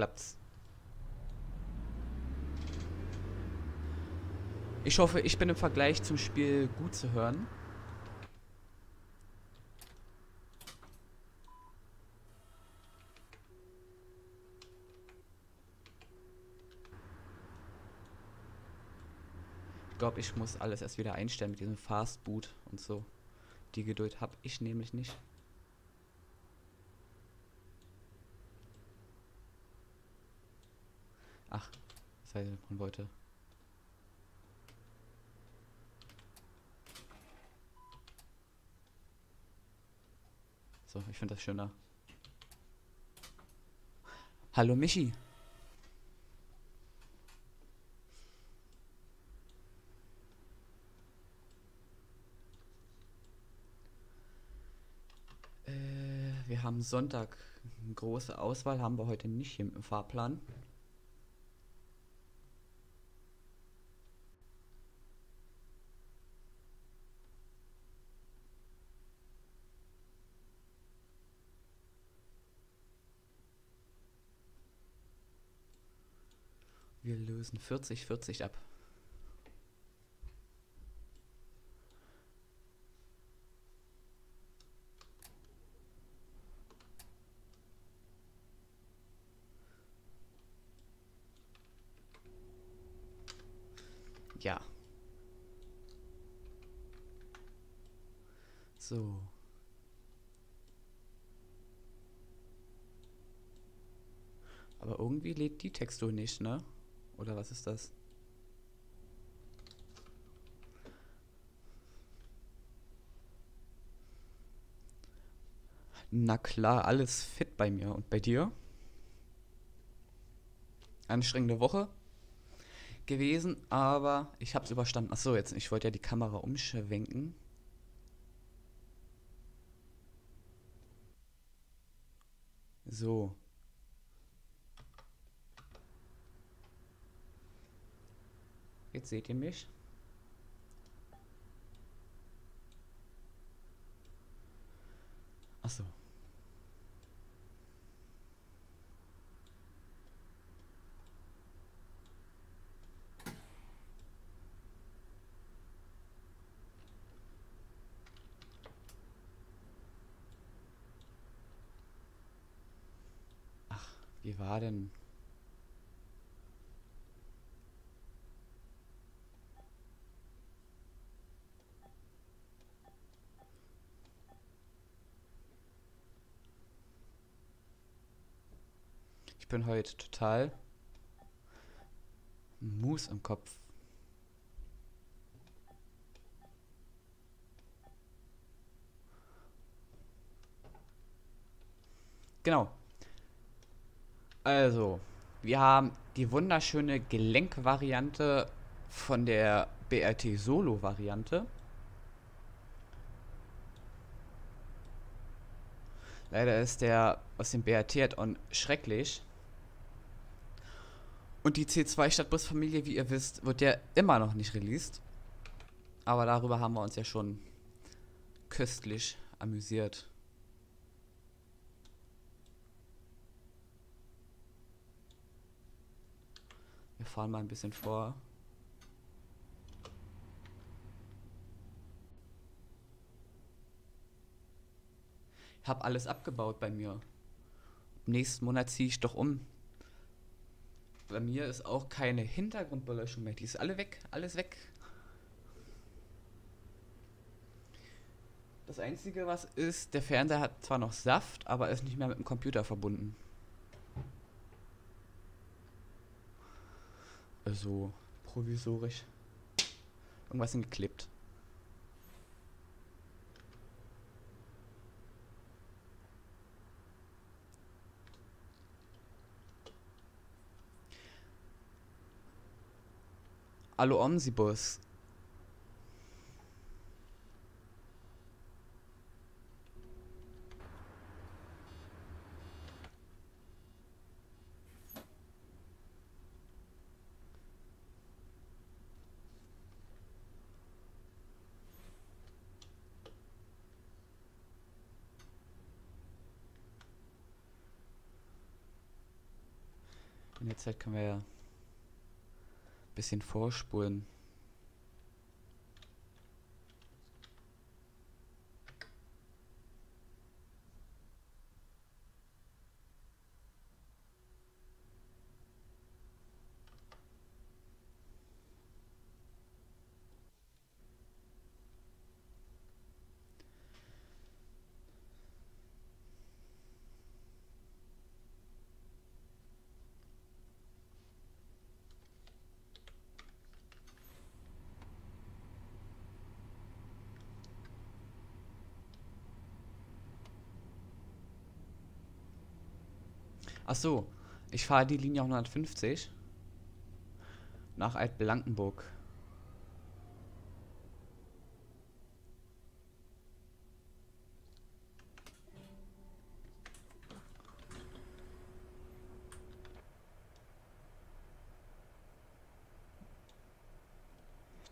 klappt's. Ich hoffe, ich bin im Vergleich zum Spiel gut zu hören. Ich glaube, ich muss alles erst wieder einstellen mit diesem Fast Boot und so. Die Geduld habe ich nämlich nicht. Ach, das heißt, man wollte. So, ich finde das schöner. Hallo Michi. Wir haben Sonntag. Eine große Auswahl haben wir heute nicht hier im Fahrplan. Wir lösen 40-40 ab. Ja. So. Aber irgendwie lädt die Textur nicht, ne? Oder was ist das? Na klar, alles fit bei mir. Und bei dir? Anstrengende Woche gewesen, aber ich hab's überstanden. Achso, jetzt, ich wollte ja die Kamera umschwenken. So. Jetzt seht ihr mich. Achso. Ach, wie war denn? Ich bin heute total Mus im Kopf. Genau. Also, wir haben die wunderschöne Gelenkvariante von der BRT Solo-Variante. Leider ist der aus dem BRT-Add-on schrecklich. Und die C2 Stadtbusfamilie, wie ihr wisst, wird ja immer noch nicht released. Aber darüber haben wir uns ja schon köstlich amüsiert. Wir fahren mal ein bisschen vor. Ich habe alles abgebaut bei mir. Nächsten Monat ziehe ich doch um. Bei mir ist auch keine Hintergrundbeleuchtung mehr. Die ist alle weg, alles weg. Das Einzige, was ist, der Fernseher hat zwar noch Saft, aber ist nicht mehr mit dem Computer verbunden. Also provisorisch. Irgendwas hingeklebt. Hallo Omsibus. Von der Zeit können wir ja ein bisschen vorspulen. Ach so, ich fahre die Linie 150 nach Altblankenburg.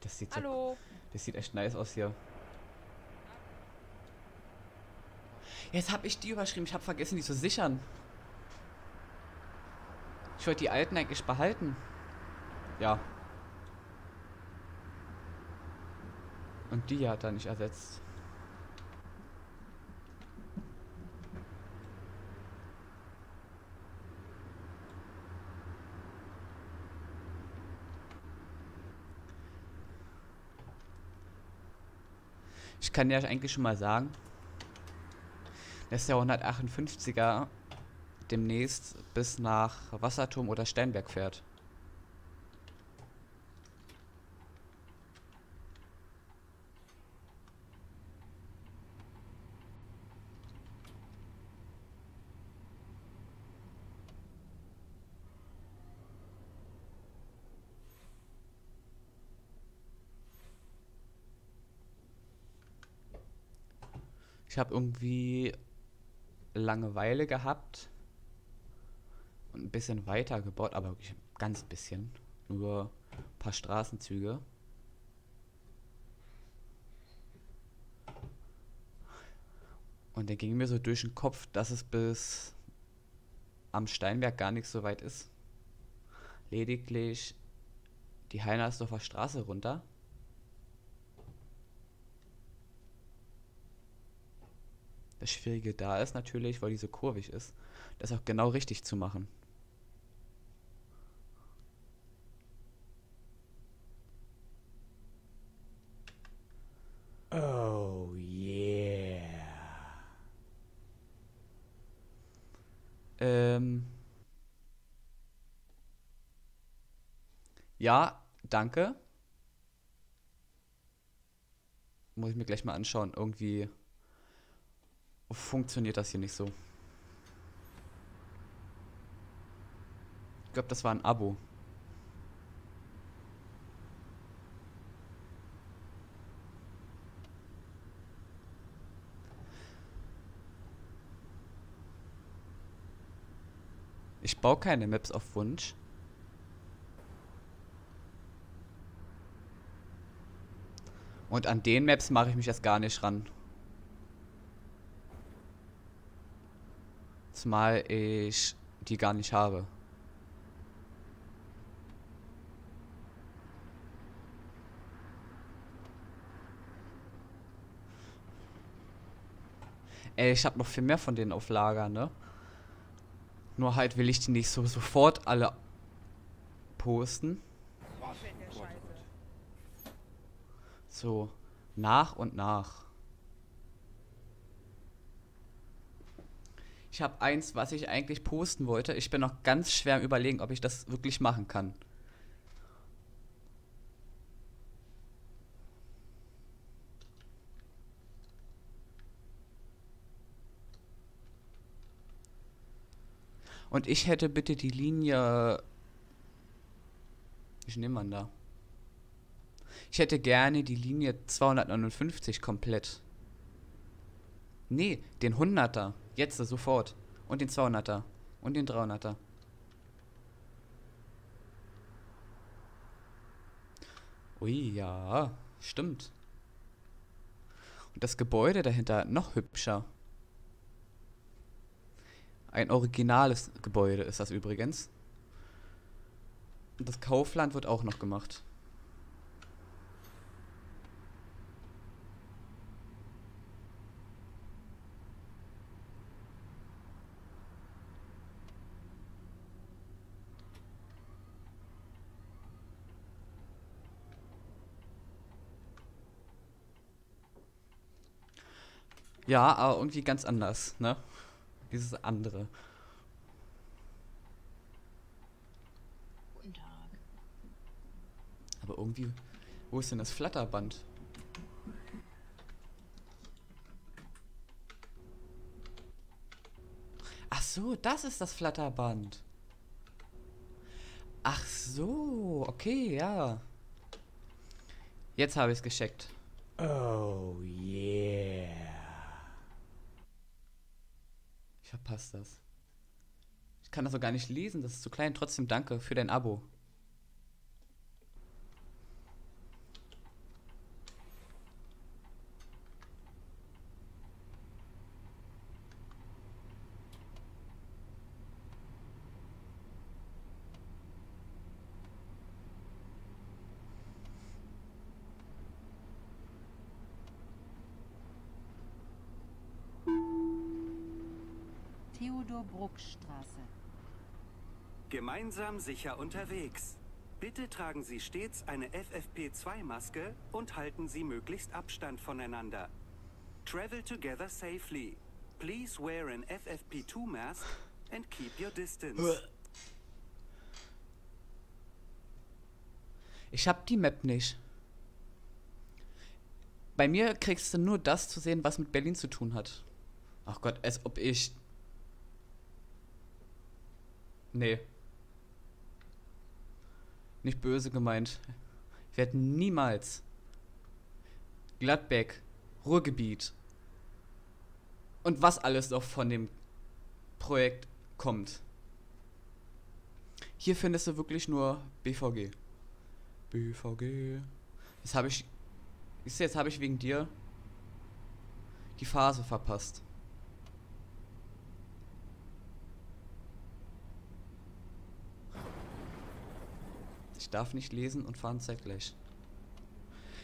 Das sieht so, das sieht echt nice aus hier. Jetzt habe ich die überschrieben, ich habe vergessen, die zu sichern. Ich wollte die alten eigentlich behalten. Ja. Und die hat er nicht ersetzt. Ich kann ja eigentlich schon mal sagen, dass der 158er demnächst bis nach Wasserturm oder Steinberg fährt. Ich habe irgendwie Langeweile gehabt. Ein bisschen weiter gebaut, aber wirklich ganz bisschen. Nur ein paar Straßenzüge. Und dann ging mir so durch den Kopf, dass es bis am Steinberg gar nicht so weit ist. Lediglich die Heinersdorfer Straße runter. Das Schwierige da ist natürlich, weil die so kurvig ist, das auch genau richtig zu machen. Oh yeah. Ja, danke. Muss ich mir gleich mal anschauen. Irgendwie funktioniert das hier nicht so. Ich glaube, das war ein Abo. Ich baue keine Maps auf Wunsch. Und an den Maps mache ich mich erst gar nicht ran. Zumal ich die gar nicht habe. Ey, ich habe noch viel mehr von denen auf Lager, ne? Nur halt will ich die nicht so sofort alle posten. So, nach und nach. Ich habe eins, was ich eigentlich posten wollte. Ich bin noch ganz schwer am Überlegen, ob ich das wirklich machen kann. Und ich hätte bitte die Linie... Ich nehme an da. Ich hätte gerne die Linie 259 komplett. Nee, den 100er. Jetzt, sofort. Und den 200er. Und den 300er. Ui, ja. Stimmt. Und das Gebäude dahinter noch hübscher. Ein originales Gebäude ist das übrigens. Und das Kaufland wird auch noch gemacht. Ja, aber irgendwie ganz anders, ne? Dieses andere. Guten Tag. Aber irgendwie, wo ist denn das Flatterband? Ach so, das ist das Flatterband. Ach so, okay, ja. Jetzt habe ich es gescheckt. Oh yeah. Ich verpasse das. Ich kann das so gar nicht lesen, das ist zu klein. Trotzdem danke für dein Abo. Bruckstraße. Gemeinsam sicher unterwegs. Bitte tragen Sie stets eine FFP2-Maske und halten Sie möglichst Abstand voneinander. Travel together safely. Please wear an FFP2 mask and keep your distance. Ich hab die Map nicht. Bei mir kriegst du nur das zu sehen, was mit Berlin zu tun hat. Ach Gott, als ob ich... Nee. Nicht böse gemeint. Wir hätten niemals Gladbeck, Ruhrgebiet und was alles noch von dem Projekt kommt. Hier findest du wirklich nur BVG. BVG. Das habe ich. Jetzt habe ich wegen dir die Phase verpasst. Ich darf nicht lesen und fahren zeitgleich.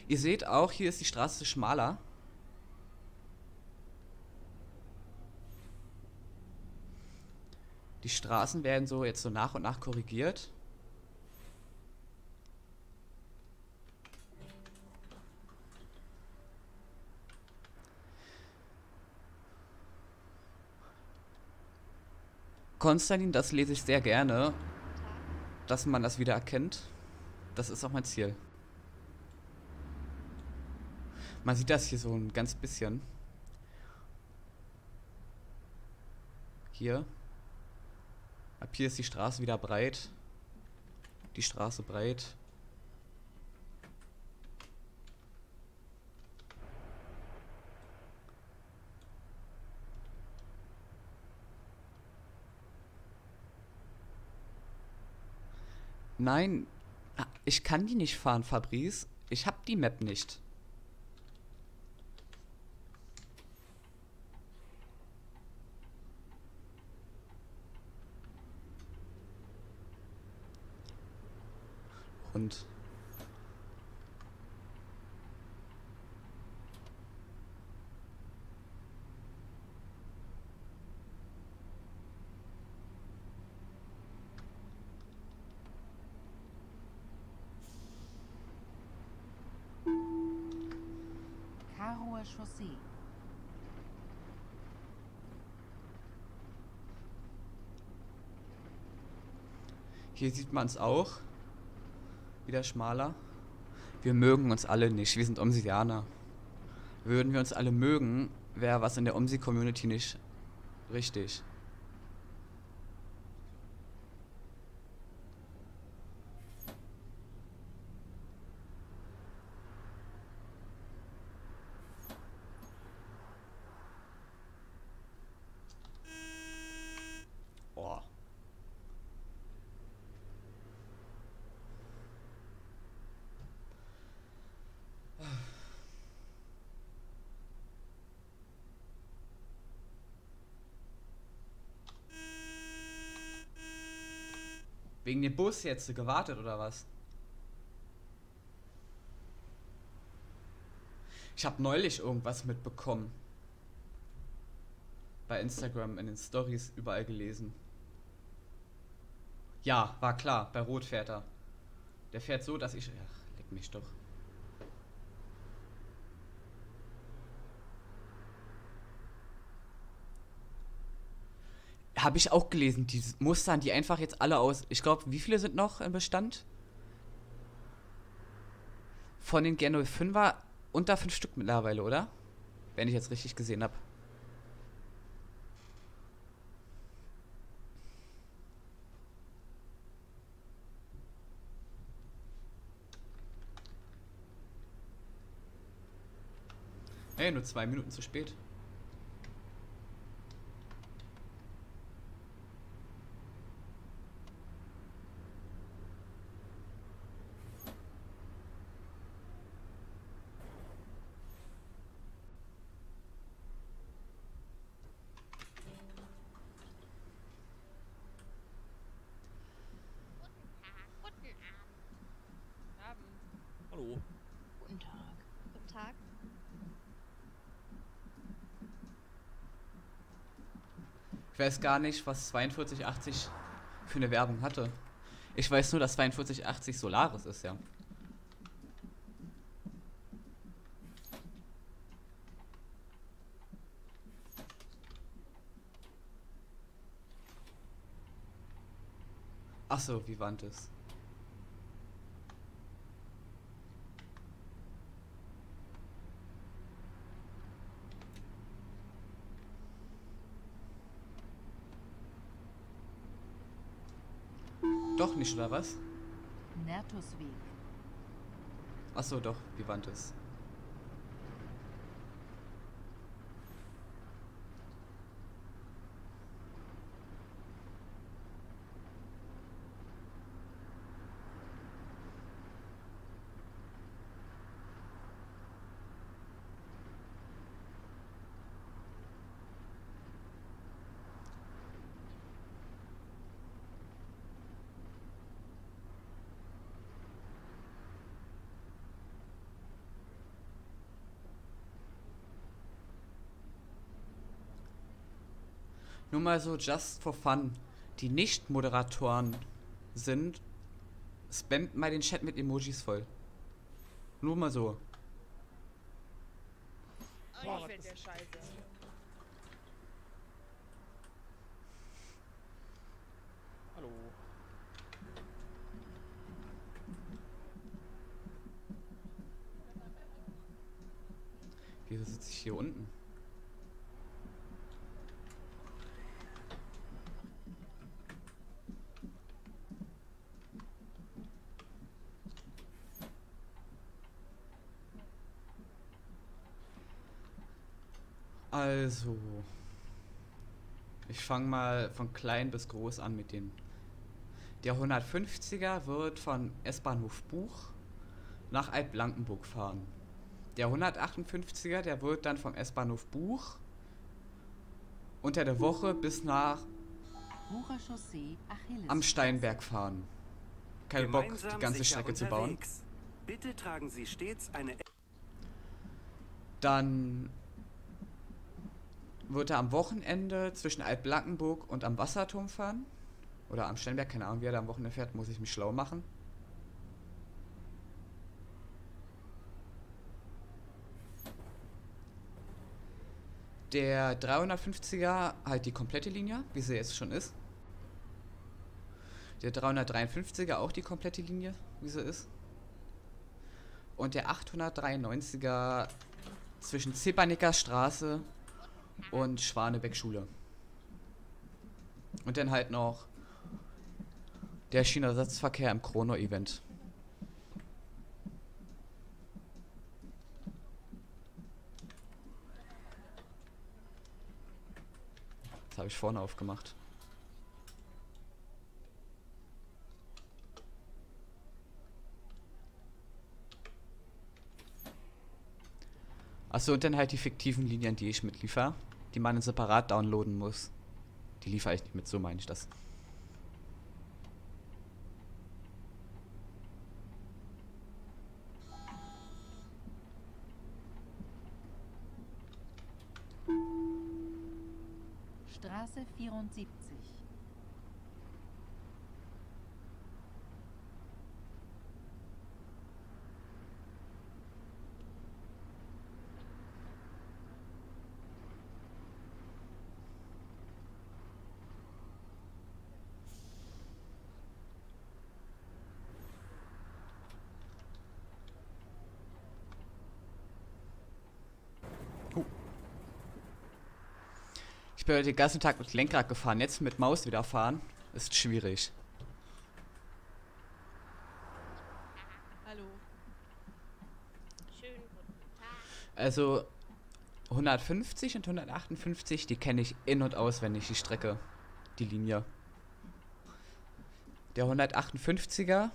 Ihr seht auch, hier ist die Straße schmaler. Die Straßen werden so jetzt so nach und nach korrigiert. Konstantin, das lese ich sehr gerne, dass man das wieder erkennt. Das ist auch mein Ziel. Man sieht das hier so ein ganz bisschen. Hier. Ab hier ist die Straße wieder breit. Die Straße breit. Nein, ich kann die nicht fahren, Fabrice. Ich hab die Map nicht. Und... Chaussee. Hier sieht man es auch. Wieder schmaler. Wir mögen uns alle nicht. Wir sind Omsianer. Würden wir uns alle mögen, wäre was in der Omsi-Community nicht richtig. Wegen dem Bus jetzt gewartet oder was? Ich habe neulich irgendwas mitbekommen. Bei Instagram in den Stories überall gelesen. Ja, war klar, bei Rot fährt er. Der fährt so, dass ich... Ach, leck mich doch. Habe ich auch gelesen, die mustern die einfach jetzt alle aus. Ich glaube, wie viele sind noch im Bestand? Von den G05er unter 5 Stück mittlerweile, oder? Wenn ich jetzt richtig gesehen habe. Hey, nur 2 Minuten zu spät. Ich weiß gar nicht, was 4280 für eine Werbung hatte. Ich weiß nur, dass 4280 Solaris ist, ja. Achso, Vivantes. Doch nicht, oder was? Nertusweg. Achso, doch, Vivantes. Nur mal so just for fun, die Nicht-Moderatoren sind, spammt mal den Chat mit Emojis voll. Nur mal so. Boah, ich fällt der Scheiße. Hallo. Wieso sitze ich hier unten? Also, ich fange mal von klein bis groß an mit dem. Der 150er wird von S-Bahnhof Buch nach Altblankenburg fahren. Der 158er, der wird dann vom S-Bahnhof Buch unter der Woche bis nach Bucher Chaussee Achilles am Steinberg fahren. Kein Bock, die ganze Strecke zu bauen. Bitte tragen Sie stets eine... Dann... wird er am Wochenende zwischen Altblankenburg und am Wasserturm fahren. Oder am Steinberg, keine Ahnung, wie er da am Wochenende fährt, muss ich mich schlau machen. Der 350er halt die komplette Linie, wie sie jetzt schon ist. Der 353er auch die komplette Linie, wie sie ist. Und der 893er zwischen Zepernicker Straße und Schwanebeck-Schule. Und dann halt noch der Schienenersatzverkehr im Chrono Event. Das habe ich vorne aufgemacht. Achso, und dann halt die fiktiven Linien, die ich mitliefer, die man separat downloaden muss. Die liefere ich nicht mit, so meine ich das. Straße 74. Ich bin heute den ganzen Tag mit Lenkrad gefahren, jetzt mit Maus wieder fahren, ist schwierig. Hallo. Schönen guten Tag. Also 150 und 158, die kenne ich in- und auswendig, die Strecke, die Linie. Der 158er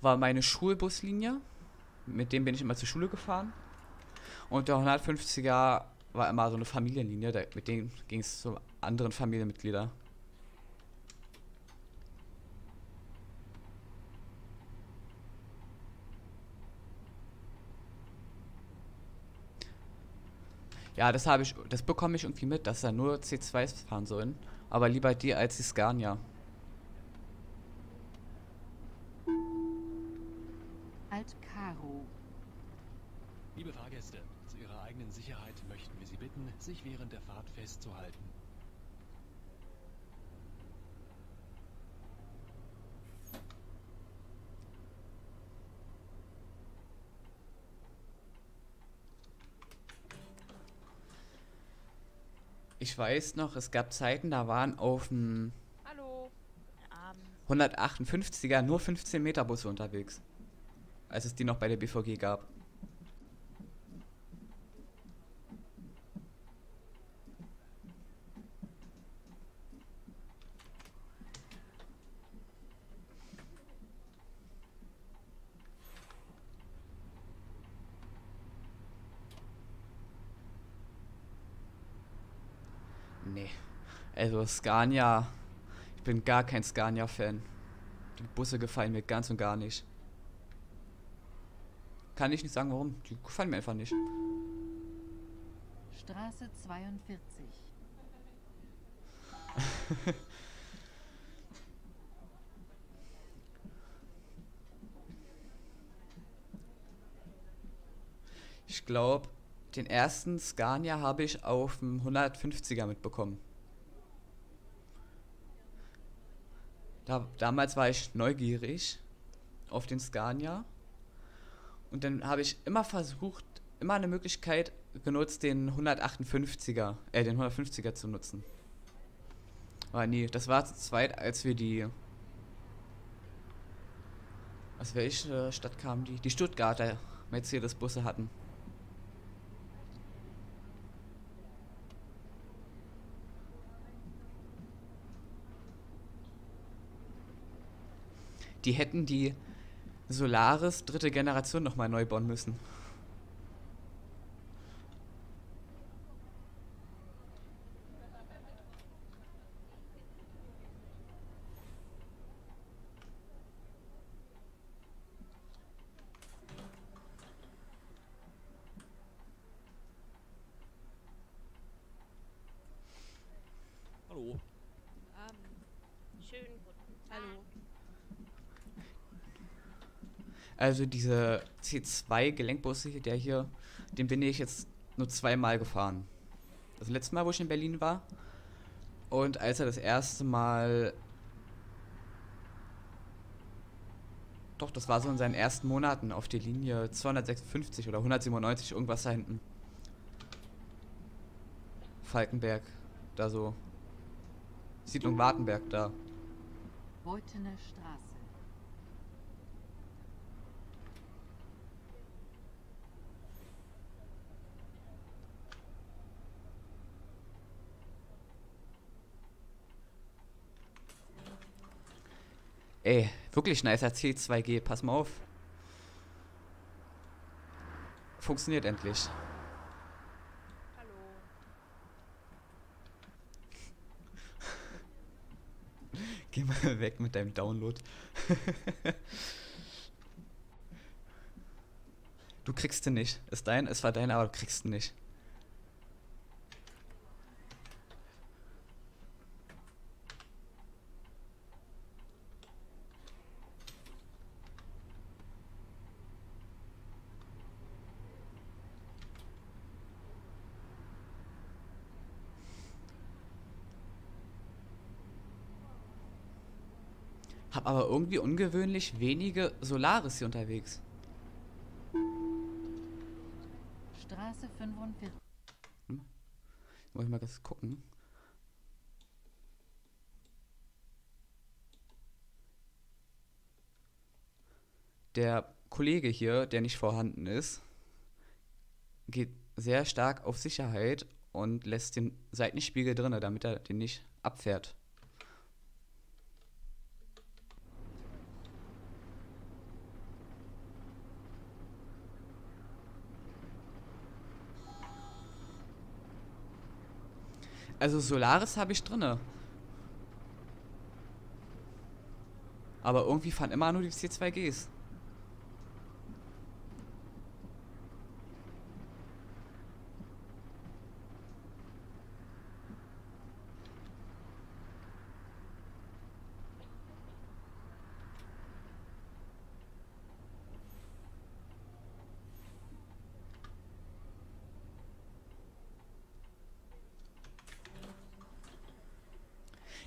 war meine Schulbuslinie, mit dem bin ich immer zur Schule gefahren. Und der 150er war immer so eine Familienlinie, mit denen ging es zu anderen Familienmitgliedern. Ja, das bekomme ich irgendwie mit, dass da nur C2s fahren sollen. Aber lieber die als die Scania. Alt Karo. Liebe Fahrgäste, zu Ihrer eigenen Sicherheit möchten wir Sie bitten, sich während der Fahrt festzuhalten. Ich weiß noch, es gab Zeiten, da waren auf dem 158er nur 15 Meter Busse unterwegs, als es die noch bei der BVG gab. Nee, also Scania, ich bin gar kein Scania-Fan. Die Busse gefallen mir ganz und gar nicht. Kann ich nicht sagen, warum, die gefallen mir einfach nicht. Straße 42. Ich glaube, den ersten Scania habe ich auf dem 150er mitbekommen. Damals war ich neugierig auf den Scania. Und dann habe ich immer versucht, immer eine Möglichkeit genutzt, den 150er zu nutzen. Aber nee, das war zu zweit, als wir die... Aus welcher Stadt kamen die? Die Stuttgarter Mercedes-Busse hatten. Die hätten die Solaris dritte Generation nochmal neu bauen müssen. Hallo. Schönen guten Tag. Hallo. Also diese C2-Gelenkbusse, der hier, den bin ich jetzt nur zweimal gefahren. Das letzte Mal, wo ich in Berlin war, und als er das erste Mal... Doch, das war so in seinen ersten Monaten auf der Linie 256 oder 197, irgendwas da hinten. Falkenberg, da so. Siedlung Wartenberg, da. Beuthener Straße. Ey, wirklich nicer C2G, pass mal auf. Funktioniert endlich. Hallo. Geh mal weg mit deinem Download. Du kriegst ihn nicht. Es war dein, aber du kriegst ihn nicht. Hab aber irgendwie ungewöhnlich wenige Solaris hier unterwegs. Straße 45. Wollte ich mal kurz gucken. Der Kollege hier, der nicht vorhanden ist, geht sehr stark auf Sicherheit und lässt den Seitenspiegel drin, damit er den nicht abfährt. Also Solaris habe ich drinne. Aber irgendwie fahren immer nur die C2Gs.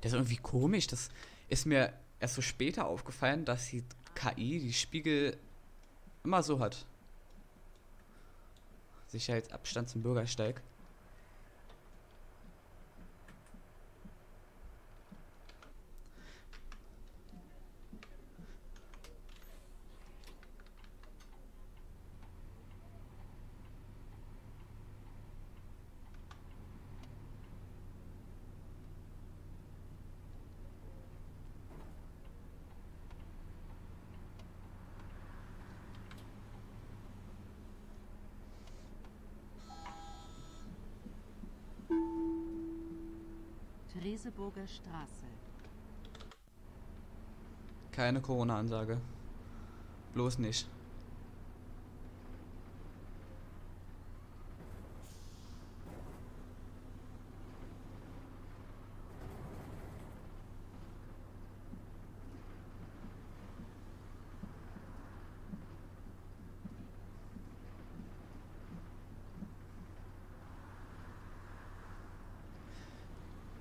Das ist irgendwie komisch, das ist mir erst so später aufgefallen, dass die KI die Spiegel immer so hat. Sicherheitsabstand zum Bürgersteig. Reseburger Straße. Keine Corona-Ansage. Bloß nicht.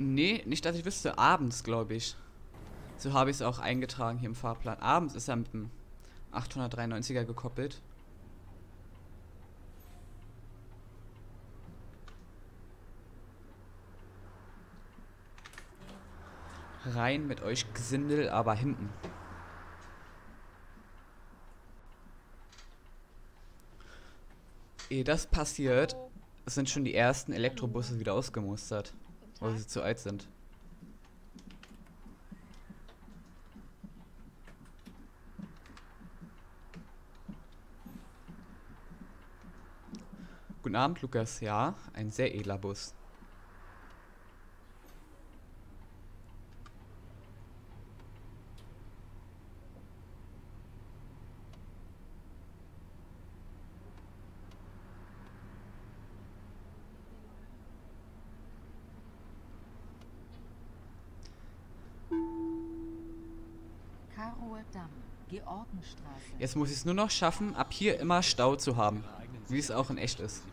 Nee, nicht, dass ich wüsste. Abends, glaube ich. So habe ich es auch eingetragen hier im Fahrplan. Abends ist er mit dem 893er gekoppelt. Rein mit euch Gesindel, aber hinten. Ehe das passiert, sind schon die ersten Elektrobusse wieder ausgemustert. Weil sie zu alt sind. Guten Abend, Lukas. Ja, ein sehr edler Bus. Jetzt muss ich es nur noch schaffen, ab hier immer Stau zu haben, wie es auch in echt ist.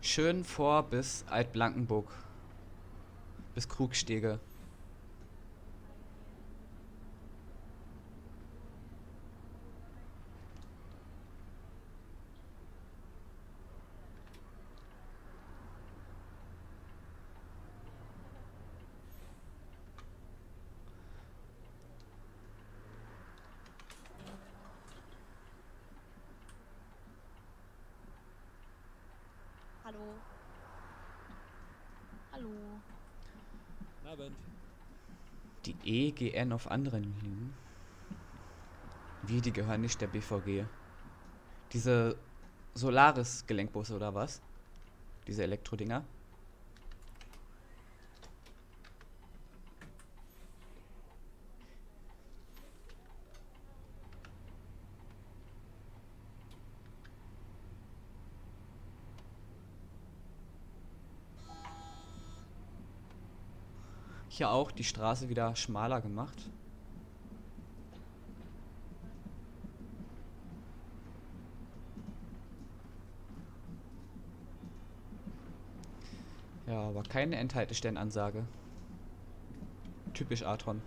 Schön vor bis Altblankenburg, bis Krugstege. Die EGN auf anderen Linien. Wie, die gehören nicht der BVG. Diese Solaris-Gelenkbusse oder was? Diese Elektrodinger. Hier auch die Straße wieder schmaler gemacht. Ja, aber keine Endhaltestellenansage. Typisch Artron.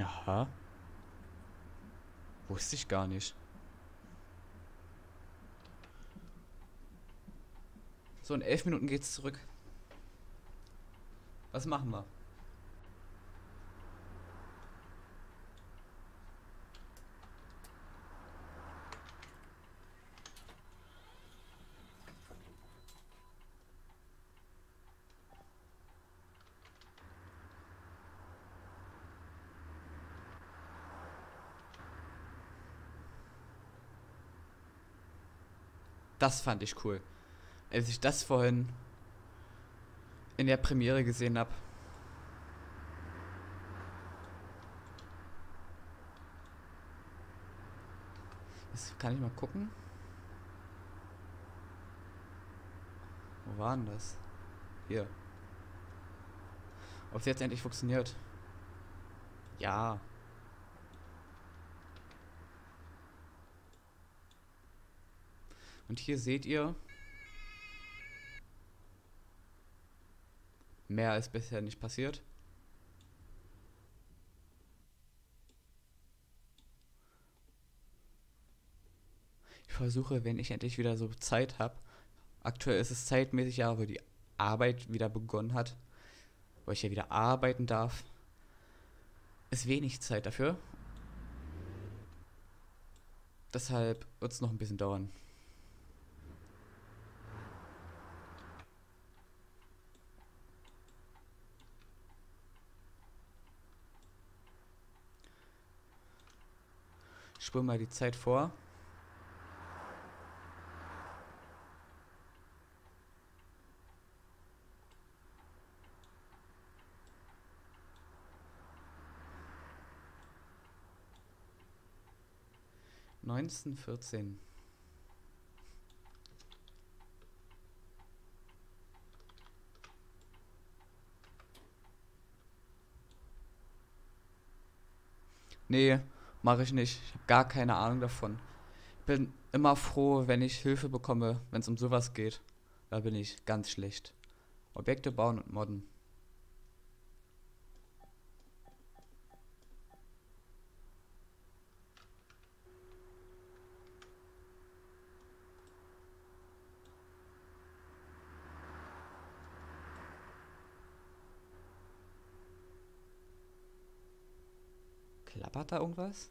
Aha. Wusste ich gar nicht. So, in 11 Minuten geht's zurück. Was machen wir? Das fand ich cool, als ich das vorhin in der Premiere gesehen habe. Jetzt kann ich mal gucken. Wo war denn das? Hier. Ob es jetzt endlich funktioniert? Ja. Und hier seht ihr, mehr ist bisher nicht passiert. Ich versuche, wenn ich endlich wieder so Zeit habe, aktuell ist es zeitmäßig ja, wo die Arbeit wieder begonnen hat, wo ich ja wieder arbeiten darf, ist wenig Zeit dafür. Deshalb wird es noch ein bisschen dauern. Ich spule mal die Zeit vor. Neunzehn 14. Nee. Mache ich nicht. Ich habe gar keine Ahnung davon. Bin immer froh, wenn ich Hilfe bekomme, wenn es um sowas geht. Da bin ich ganz schlecht. Objekte bauen und modden. Klappert da irgendwas?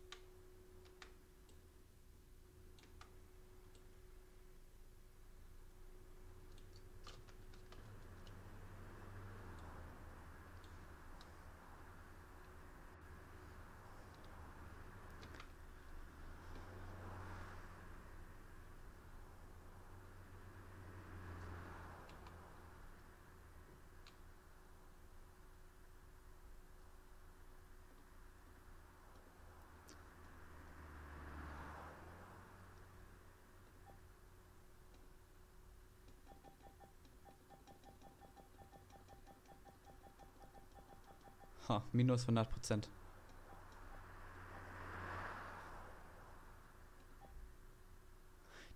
Ha, minus 100%.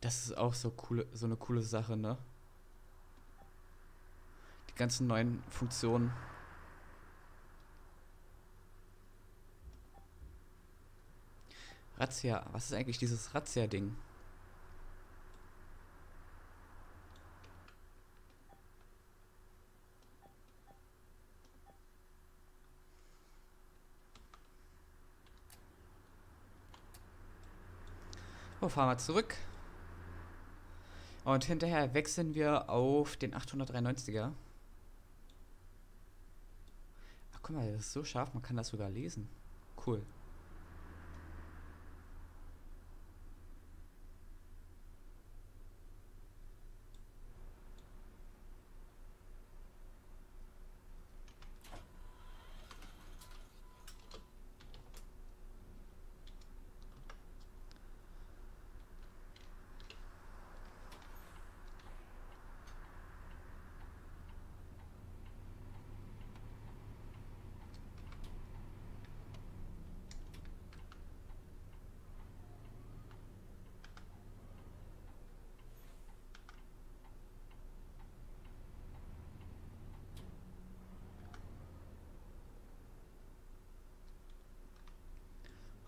Das ist auch so eine coole Sache, ne? Die ganzen neuen Funktionen. Razzia, was ist eigentlich dieses Razzia-Ding? So, fahren wir zurück. Und hinterher wechseln wir auf den 893er. Ach, guck mal, das ist so scharf, man kann das sogar lesen. Cool.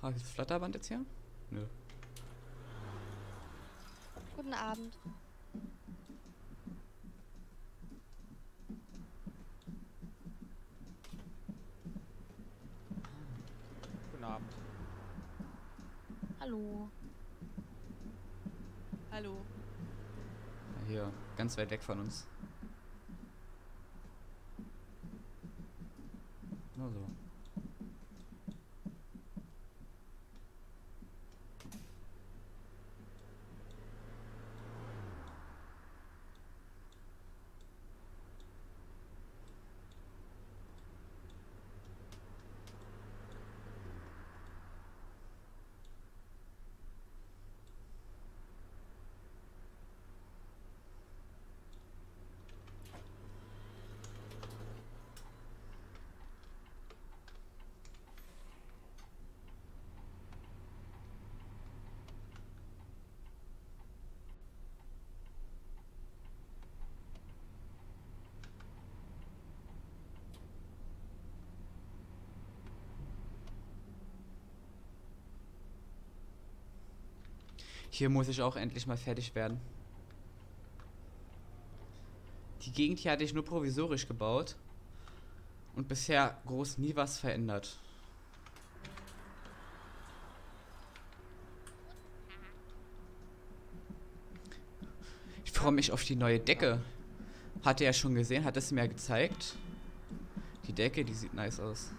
Habe ich das Flatterband jetzt hier? Nö. Guten Abend. Guten Abend. Hallo. Hallo. Ja, hier, ganz weit weg von uns. Nur so. Hier muss ich auch endlich mal fertig werden. Die Gegend hier hatte ich nur provisorisch gebaut und bisher groß nie was verändert. Ich freue mich auf die neue Decke. Hat er ja schon gesehen, hat es mir gezeigt. Die Decke, die sieht nice aus.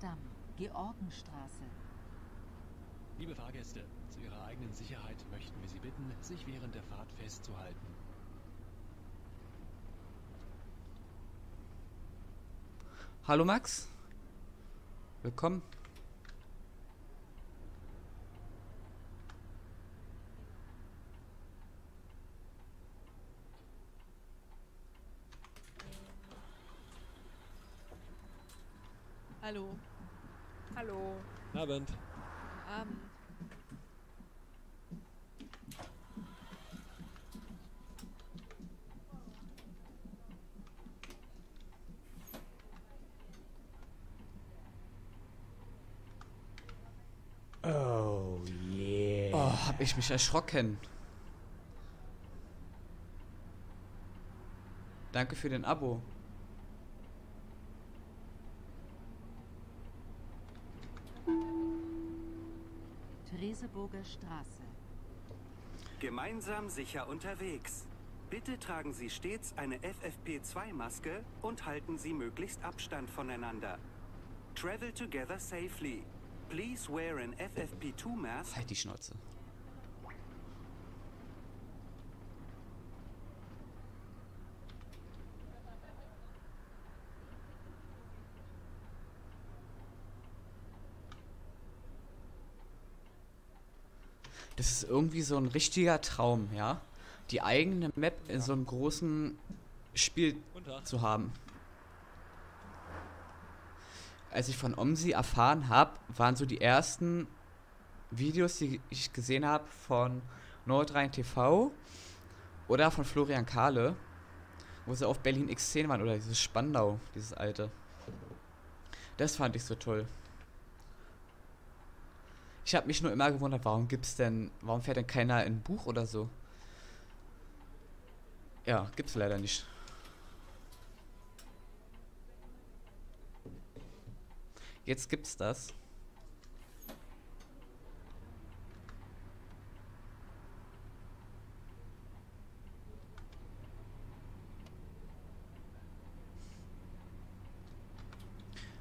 Damm, Georgenstraße. Liebe Fahrgäste, zu Ihrer eigenen Sicherheit möchten wir Sie bitten, sich während der Fahrt festzuhalten. Hallo Max, willkommen. Hallo. Hallo. Abend. Abend. Oh yeah. Oh, hab ich mich erschrocken. Danke für den Abo. Reseburger Straße. Gemeinsam sicher unterwegs. Bitte tragen Sie stets eine FFP2-Maske und halten Sie möglichst Abstand voneinander. Travel together safely. Please wear an FFP2 mask. Halt die Schnauze. Das ist irgendwie so ein richtiger Traum, ja? Die eigene Map in so einem großen Spiel zu haben. Als ich von OMSI erfahren habe, waren so die ersten Videos, die ich gesehen habe, von Nordrhein TV oder von Florian Kahle, wo sie auf Berlin X10 waren oder dieses Spandau, dieses alte. Das fand ich so toll. Ich habe mich nur immer gewundert, warum fährt denn keiner in ein Buch oder so? Ja, gibt's leider nicht. Jetzt gibt's das.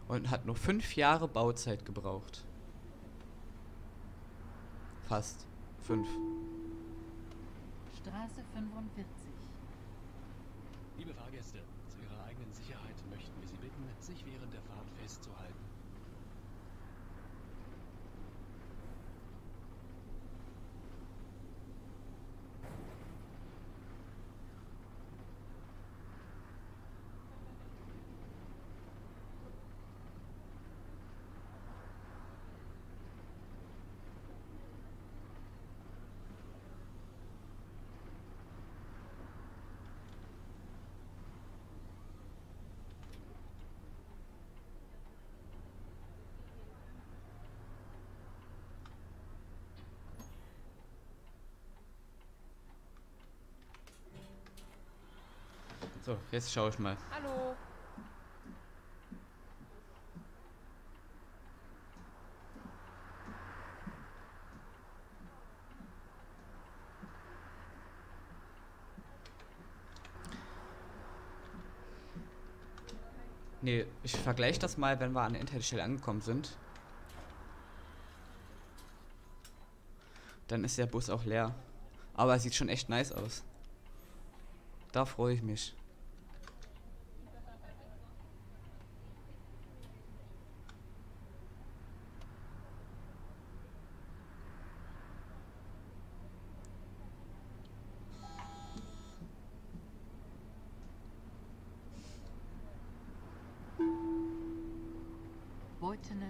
Und hat nur 5 Jahre Bauzeit gebraucht. Passt. 5. Straße 45. Liebe Fahrgäste, zu Ihrer eigenen Sicherheit möchten wir Sie bitten, sich während der Fahrt festzuhalten. So, jetzt schaue ich mal. Hallo. Nee, ich vergleiche das mal, wenn wir an der Endhaltestelle angekommen sind. Dann ist der Bus auch leer. Aber er sieht schon echt nice aus. Da freue ich mich.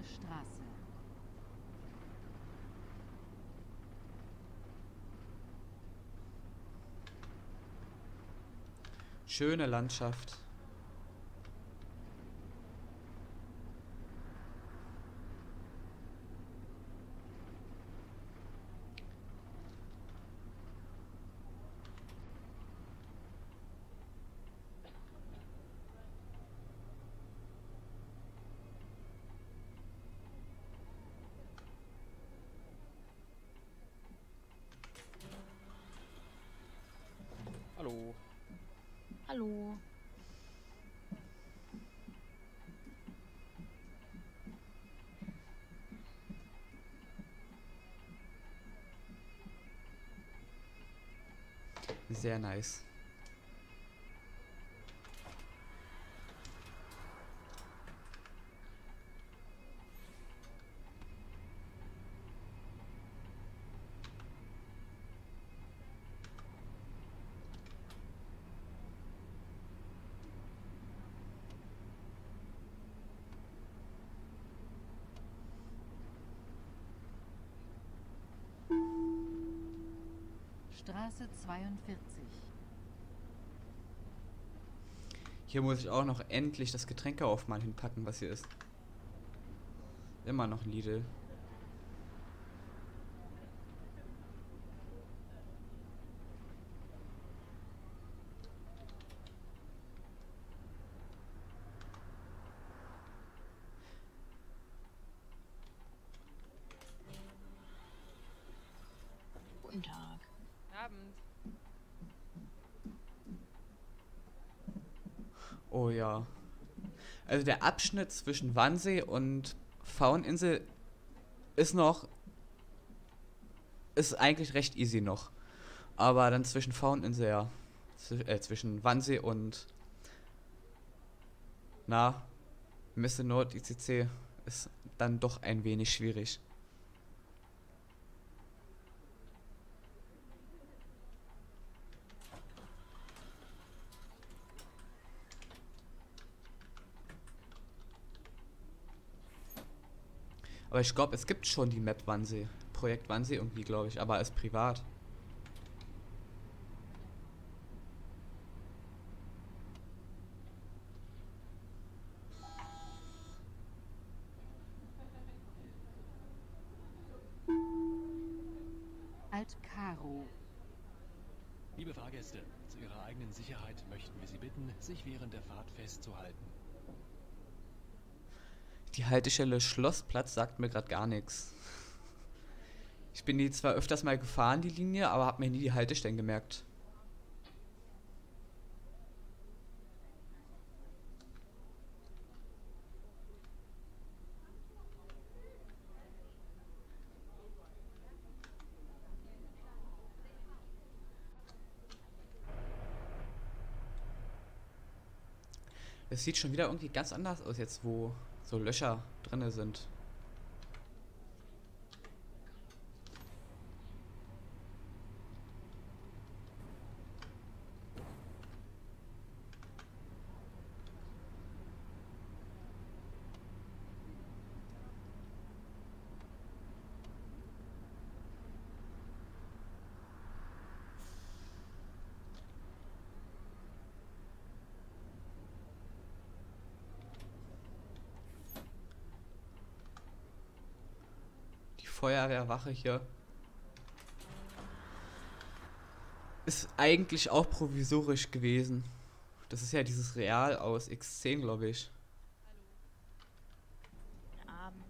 Straße. Schöne Landschaft. Hallo. Sehr nice. Straße 42. Hier muss ich auch noch endlich das Getränkeauf mal hinpacken, was hier ist. Immer noch ein Lidl. Guten Tag. Abend. Oh ja. Also der Abschnitt zwischen Wannsee und Fauninsel ist eigentlich recht easy noch. Aber dann zwischen Fauninsel, ja. Zwischen Wannsee und Messe Nord ICC ist dann doch ein wenig schwierig. Aber ich glaube, es gibt schon die Map Wannsee. Projekt Wannsee irgendwie, glaube ich. Aber als privat. Alt Karo. Liebe Fahrgäste, zu Ihrer eigenen Sicherheit möchten wir Sie bitten, sich während der Fahrt festzuhalten. Die Haltestelle Schlossplatz sagt mir gerade gar nichts. Ich bin die zwar öfters mal gefahren, die Linie, aber habe mir nie die Haltestellen gemerkt. Es sieht schon wieder irgendwie ganz anders aus jetzt, wo so Löcher drin sind. Feuerwehrwache hier. Ist eigentlich auch provisorisch gewesen. Das ist ja dieses Real aus X10, glaube ich. Hallo. Abend.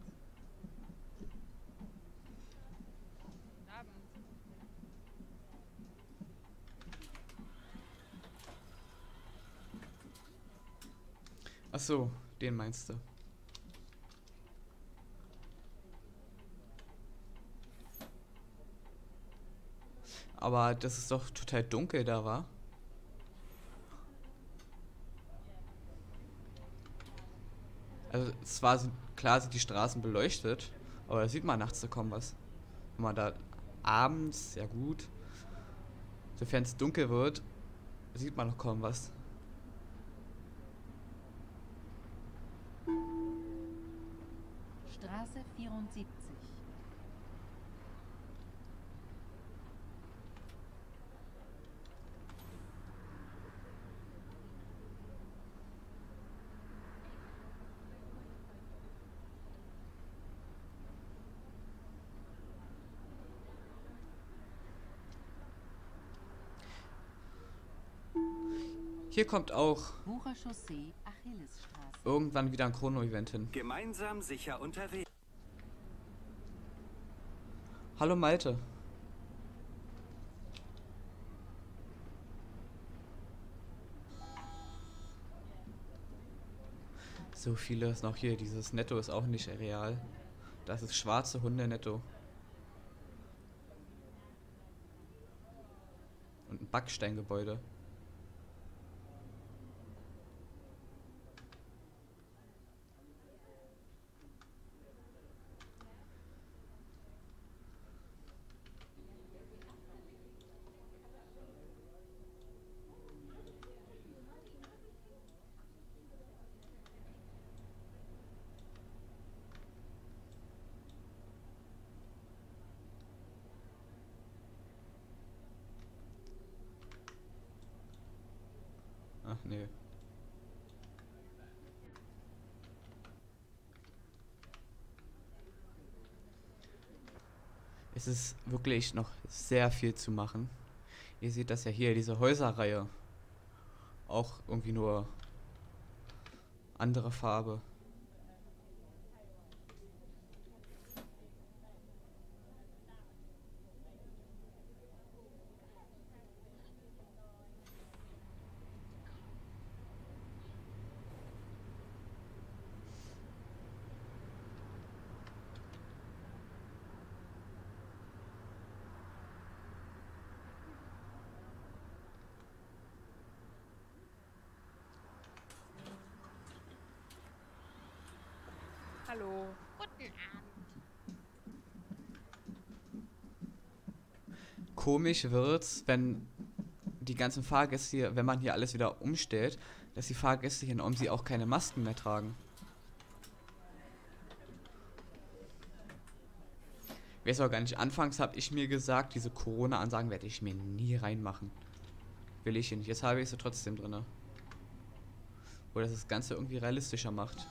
Abend. Ach so, den meinst du. Aber das ist doch total dunkel da, war. Also zwar sind, klar sind die Straßen beleuchtet, aber da sieht man nachts so kaum was. Wenn man da abends, ja gut, sofern es dunkel wird, sieht man noch kaum was. Straße 74. Hier kommt auch irgendwann wieder ein Chrono Event hin. Gemeinsam sicher unterwegs. Hallo Malte. So viele ist noch hier. Dieses Netto ist auch nicht real. Das ist schwarze Hunde Netto. Und ein Backsteingebäude. Es ist wirklich noch sehr viel zu machen. Ihr seht das ja hier, diese Häuserreihe. Auch irgendwie nur andere Farbe. Hallo. Guten Abend. Komisch wird's, wenn die ganzen Fahrgäste hier, wenn man hier alles wieder umstellt, dass die Fahrgäste hier in OMSI auch keine Masken mehr tragen. Ich weiß auch gar nicht, anfangs habe ich mir gesagt, diese Corona-Ansagen werde ich mir nie reinmachen. Will ich hier nicht. Jetzt habe ich sie trotzdem drin. Wo das Ganze irgendwie realistischer macht.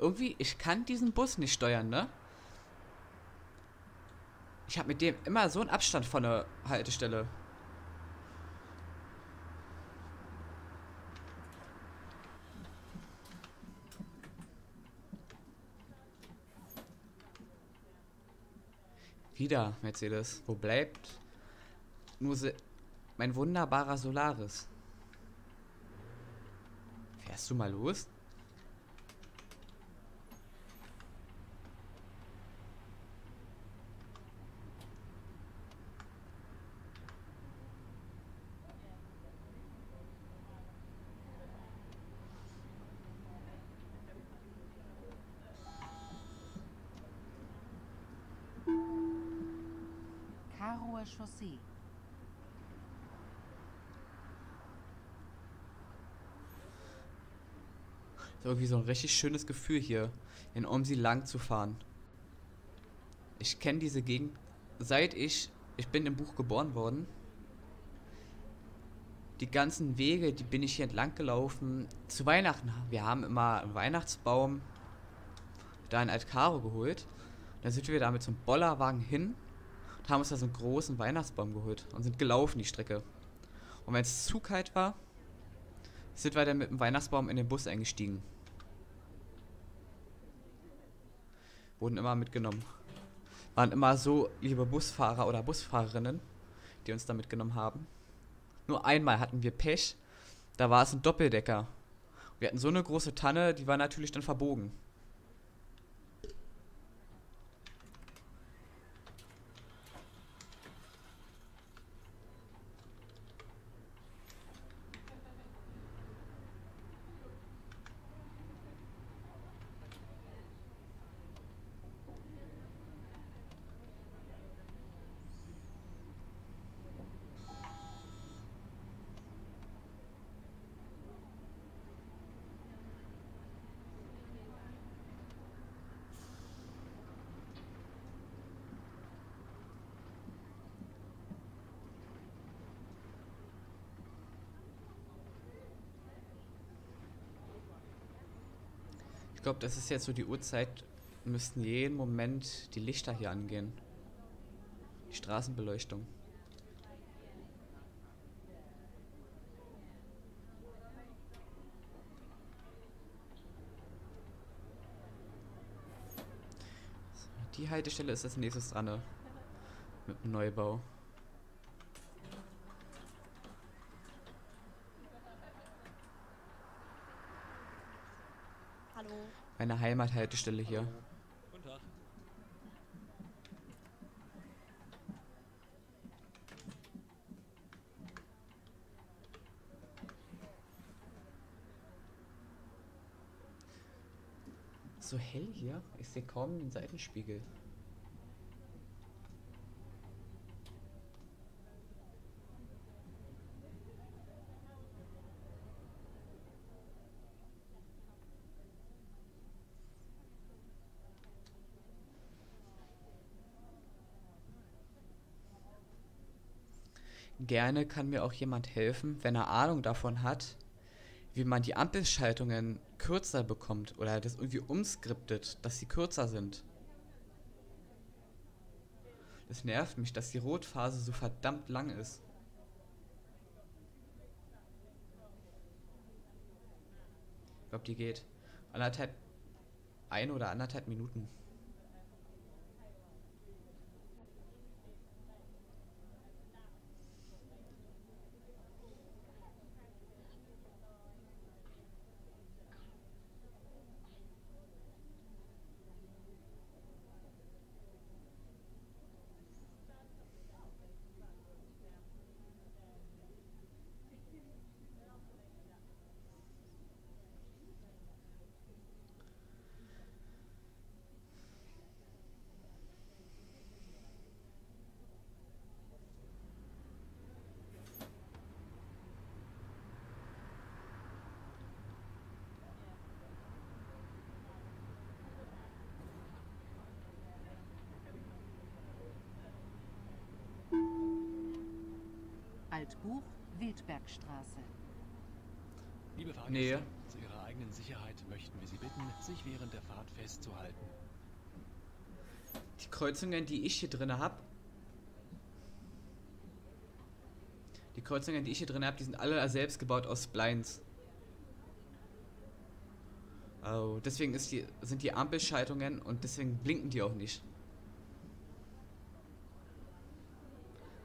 Irgendwie, ich kann diesen Bus nicht steuern, ne? Ich habe mit dem immer so einen Abstand von der Haltestelle. Wieder Mercedes. Wo bleibt nur mein wunderbarer Solaris? Fährst du mal los? Chaussee. Das ist irgendwie so ein richtig schönes Gefühl hier, in OMSI lang zu fahren. Ich kenne diese Gegend, seit ich bin im Buch geboren worden. Die ganzen Wege, die bin ich hier entlang gelaufen. Zu Weihnachten, wir haben immer einen Weihnachtsbaum da in Altcaro geholt. Dann sind wir da mit so einem Bollerwagen hin. Haben uns da so einen großen Weihnachtsbaum geholt und sind gelaufen die Strecke. Und wenn es zu kalt war, sind wir dann mit dem Weihnachtsbaum in den Bus eingestiegen. Wurden immer mitgenommen. Waren immer so liebe Busfahrer oder Busfahrerinnen, die uns da mitgenommen haben. Nur einmal hatten wir Pech, da war es ein Doppeldecker. Und wir hatten so eine große Tanne, die war natürlich dann verbogen. Ich glaube, das ist jetzt so die Uhrzeit, müssten jeden Moment die Lichter hier angehen. Die Straßenbeleuchtung. So, die Haltestelle ist als nächstes dran, ne? Mit dem Neubau. Meine Heimathaltestelle hier. Guten Tag. So hell hier. Ich sehe kaum den Seitenspiegel. Gerne kann mir auch jemand helfen, wenn er Ahnung davon hat, wie man die Ampelschaltungen kürzer bekommt oder das irgendwie umskriptet, dass sie kürzer sind. Das nervt mich, dass die Rotphase so verdammt lang ist. Ich glaube, die geht. Ein oder anderthalb Minuten. Altbuch, Wildbergstraße. Liebe Fahrgäste, nee. Zu Ihrer eigenen Sicherheit möchten wir Sie bitten, sich während der Fahrt festzuhalten. Die Kreuzungen, die ich hier drin habe, die sind alle selbst gebaut aus Blinds. Oh, deswegen ist sind die Ampelschaltungen und deswegen blinken die auch nicht.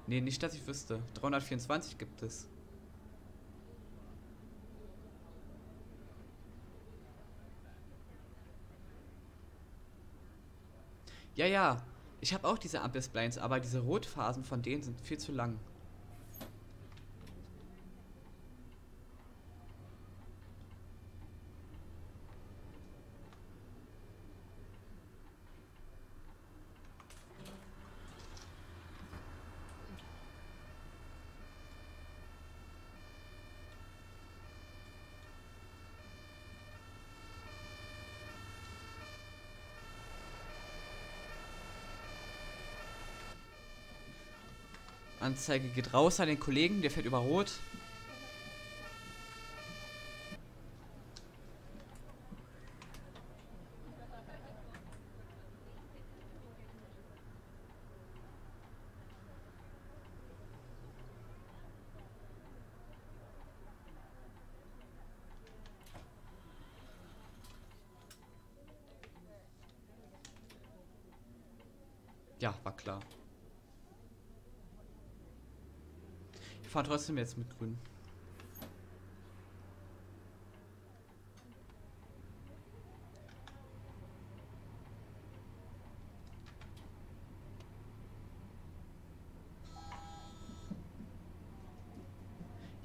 Nee, nicht, dass ich wüsste. 324 gibt es. Ja, ja. Ich habe auch diese Ampelspleins, aber diese Rotphasen von denen sind viel zu lang. Anzeige geht raus an den Kollegen, der fährt über Rot. Ja, war klar. Ich fahre trotzdem jetzt mit Grün.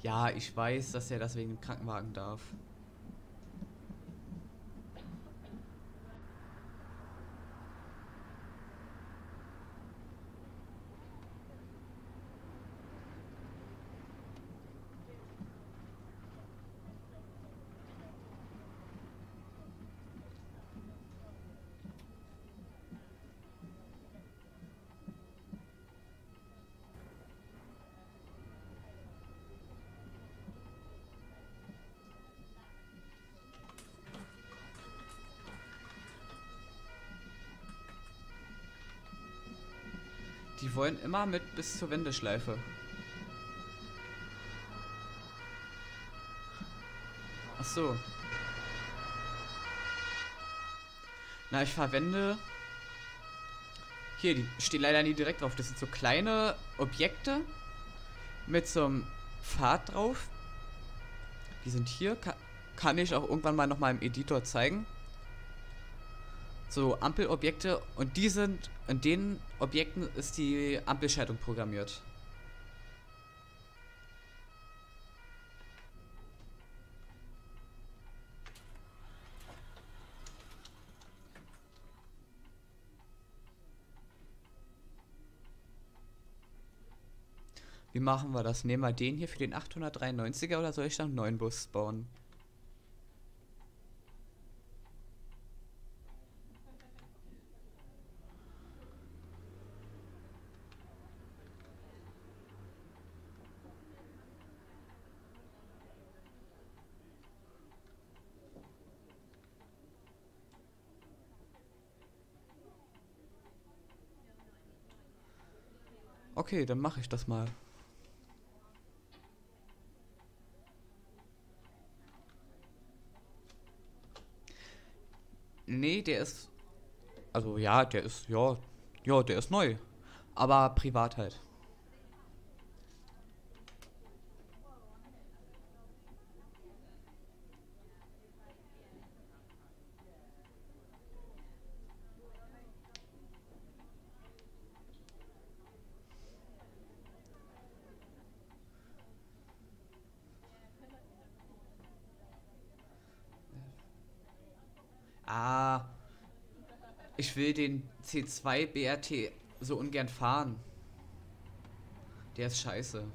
Ja, ich weiß, dass er das wegen dem Krankenwagen darf. Die wollen immer mit bis zur Wendeschleife. Ach so. Na, ich verwende... Hier, die stehen leider nie direkt drauf. Das sind so kleine Objekte mit so einem Pfad drauf. Die sind hier. Kann ich auch irgendwann mal nochmal im Editor zeigen. So Ampelobjekte, und die sind, in den Objekten ist die Ampelschaltung programmiert. Wie machen wir das? Nehmen wir den hier für den 893er oder soll ich dann einen neuen Bus bauen? Okay, dann mache ich das mal. Nee, der ist... Also ja, der ist... Ja, ja, der ist neu. Aber privat halt. Ich will den C2 BRT so ungern fahren. Der ist scheiße.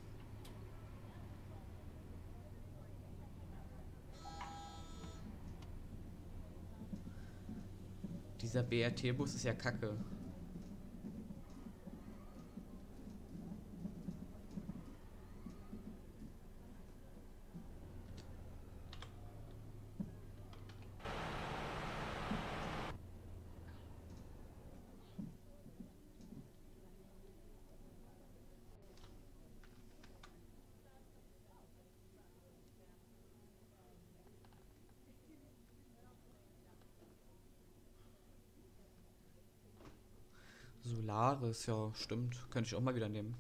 Dieser BRT-Bus ist ja kacke. Solaris, ja, stimmt. Könnte ich auch mal wieder nehmen.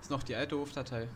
Ist noch die alte Hofdatei.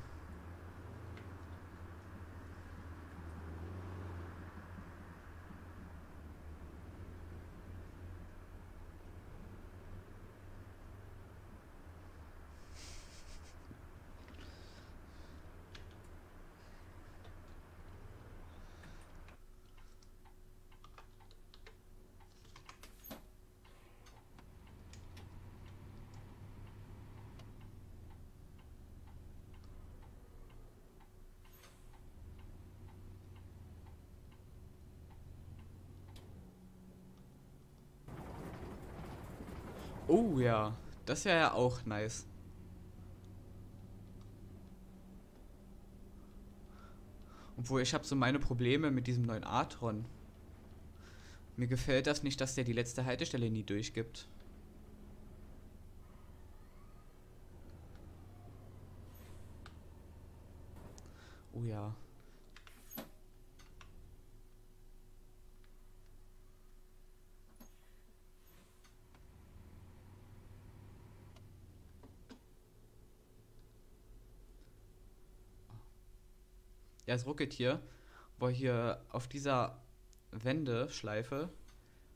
Oh ja, das wäre ja auch nice. Obwohl, ich habe so meine Probleme mit diesem neuen Artron. Mir gefällt das nicht, dass der die letzte Haltestelle nie durchgibt. Oh ja. Ja, es ruckelt hier, weil hier auf dieser Wendeschleife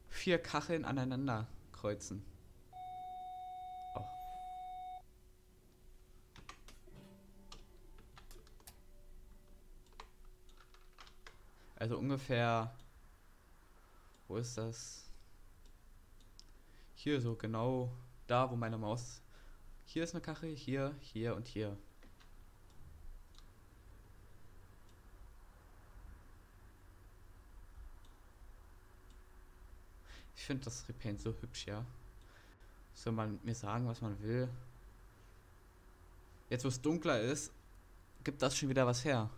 4 Kacheln aneinander kreuzen. Oh. Also ungefähr, wo ist das? Hier so genau da, wo meine Maus... Hier ist eine Kachel, hier, hier und hier. Ich finde das Repaint so hübsch, ja. Soll man mir sagen, was man will? Jetzt, wo es dunkler ist, gibt das schon wieder was her.